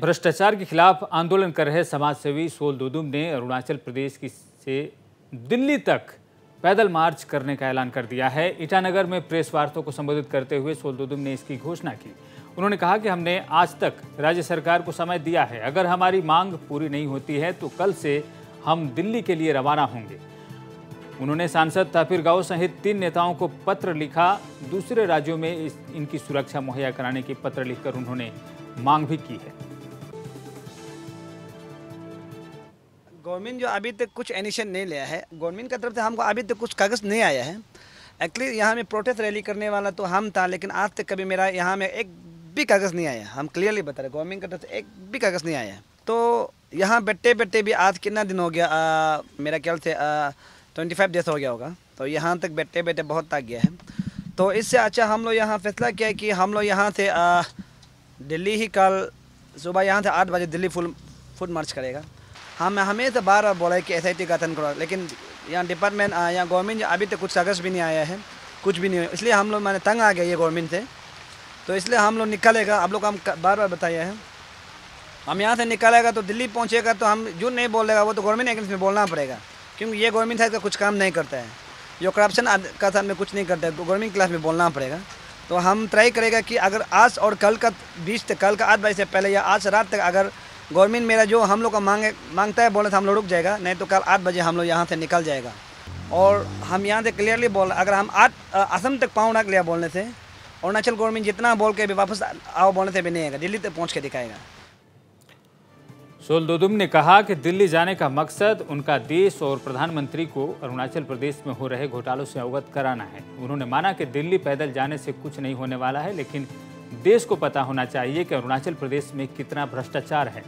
भ्रष्टाचार के खिलाफ आंदोलन कर रहे समाजसेवी सोल दोदुम ने अरुणाचल प्रदेश की से दिल्ली तक पैदल मार्च करने का ऐलान कर दिया है। ईटानगर में प्रेस वार्ता को संबोधित करते हुए सोल दोदुम ने इसकी घोषणा की। उन्होंने कहा कि हमने आज तक राज्य सरकार को समय दिया है, अगर हमारी मांग पूरी नहीं होती है तो कल से हम दिल्ली के लिए रवाना होंगे। उन्होंने सांसद तापिर गाओ सहित 3 नेताओं को पत्र लिखा। दूसरे राज्यों में इनकी सुरक्षा मुहैया कराने की पत्र लिखकर उन्होंने मांग भी की है। गवर्नमेंट जो अभी तक कुछ एक्शन नहीं लिया है, गवर्नमेंट की तरफ से हमको अभी तक कुछ कागज़ नहीं आया है। एक्चुअली यहाँ में प्रोटेस्ट रैली करने वाला तो हम था, लेकिन आज तक कभी मेरा यहाँ में एक भी कागज़ नहीं आया। हम क्लियरली बता रहे, गवर्नमेंट की तरफ से एक भी कागज़ नहीं आया। तो यहाँ बैठे बैठे भी आज कितना दिन हो गया, मेरा ख्याल से 25 डेज हो गया होगा। तो यहाँ तक बैठे बैठे बहुत थक गया है। तो इससे अच्छा हम लोग यहाँ फैसला किया कि हम लोग यहाँ से दिल्ली ही कल सुबह यहाँ से 8 बजे दिल्ली फुल मार्च करेगा। हम हमेशा बार बोला है कि SIT गठन करो, लेकिन यहाँ डिपार्टमेंट यहाँ गवर्नमेंट अभी तक कुछ कागज़ भी नहीं आया है, कुछ भी नहीं हुआ। इसलिए हम लोग मैंने तंग आ गया ये गवर्नमेंट से। तो इसलिए हम लोग निकलेगा, आप लोग हम बार बार बताया है, हम यहाँ से निकलेगा तो दिल्ली पहुँचेगा तो हम जो नहीं बोलेगा वो तो गवर्नमेंट एजेंसी में बोलना पड़ेगा, क्योंकि ये गवर्नमेंट साइड का कुछ काम नहीं करता है, जो करप्शन का साथ में कुछ नहीं करता है, तो गवर्नमेंट क्लास में बोलना पड़ेगा। तो हम ट्राई करेगा कि अगर आज और कल का बीच तक, कल का 8 बजे से पहले या आज रात तक अगर गवर्नमेंट मेरा जो हम लोग का मांगता है बोले तो हम लोग रुक जाएगा, नहीं तो कल 8 बजे हम लोग यहाँ से निकल जाएगा। और हम यहाँ से क्लियरली बोल, अगर हम असम तक पाँव रख लिया बोलने से, अरुणाचल गवर्नमेंट जितना बोल के भी वापस आओ बोलने से भी नहीं आएगा, दिल्ली तक पहुँच के दिखाएगा। सोल दोदुम ने कहा कि दिल्ली जाने का मकसद उनका देश और प्रधानमंत्री को अरुणाचल प्रदेश में हो रहे घोटालों से अवगत कराना है। उन्होंने माना कि दिल्ली पैदल जाने से कुछ नहीं होने वाला है, लेकिन देश को पता होना चाहिए कि अरुणाचल प्रदेश में कितना भ्रष्टाचार है।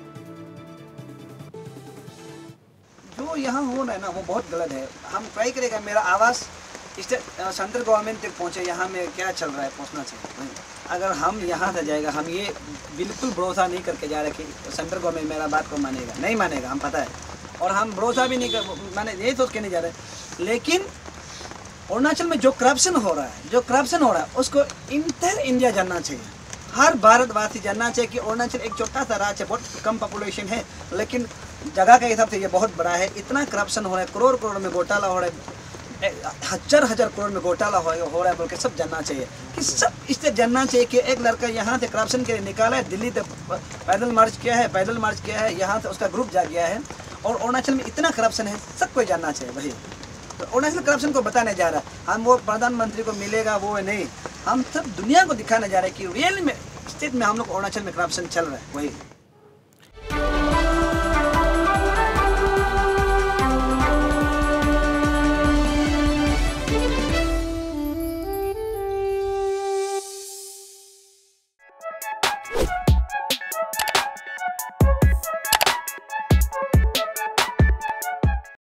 जो यहाँ हो रहा है ना वो बहुत गलत है। हम ट्राई करेगा मेरा आवाज़ सेंट्रल गवर्नमेंट तक पहुँचे, यहाँ में क्या चल रहा है पहुँचना चाहिए। अगर हम यहाँ से जाएगा, हम ये बिल्कुल भरोसा नहीं करके जा रहे कि सेंट्रल गवर्नमेंट मेरा बात को मानेगा, नहीं मानेगा, हम पता है। और हम भरोसा भी नहीं कर, माने यही सोच के नहीं जा रहे। लेकिन अरुणाचल में जो करप्शन हो रहा है, जो करप्शन हो रहा है उसको इंटर इंडिया जानना चाहिए, हर भारतवासी जानना चाहिए कि अरुणाचल एक छोटा सा राज्य है, बहुत कम पॉपुलेशन है, लेकिन जगह के हिसाब से ये बहुत बड़ा है। इतना करप्शन हो रहा है, करोड़ करोड़ में घोटाला हो रहा है, 1000-1000 करोड़ में घोटाला हो रहा है, बोल के सब जानना चाहिए कि सब इससे जानना चाहिए कि एक लड़का यहाँ से करप्शन के लिए निकाला है, दिल्ली तक पैदल मार्च किया है, यहाँ से उसका ग्रुप जा गया है। और अरुणाचल में इतना करप्शन है, सब कोई जानना चाहिए भाई। तो अरुणाचल करप्शन को बताने जा रहा है, हम वो प्रधानमंत्री को मिलेगा वो नहीं, हम सब दुनिया को दिखाने जा रहे हैं कि रियल में स्टेट में हम लोग अरुणाचल में करप्शन चल रहा है। वही